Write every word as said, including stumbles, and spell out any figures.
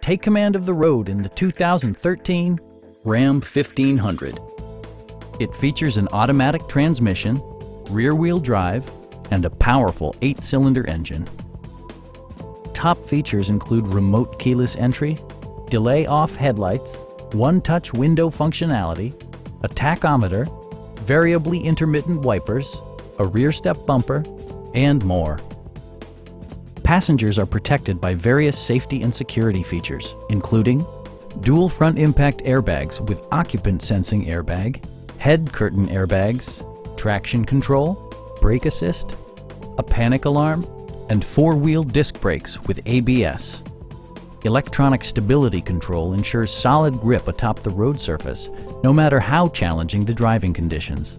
Take command of the road in the two thousand thirteen Ram fifteen hundred. It features an automatic transmission, rear-wheel drive, and a powerful eight-cylinder engine. Top features include remote keyless entry, delay-off headlights, one-touch window functionality, a tachometer, variably intermittent wipers, a rear step bumper, and more. Passengers are protected by various safety and security features, including dual front impact airbags with occupant sensing airbag, head curtain airbags, traction control, brake assist, a panic alarm, and four-wheel disc brakes with A B S. Electronic stability control ensures solid grip atop the road surface, no matter how challenging the driving conditions.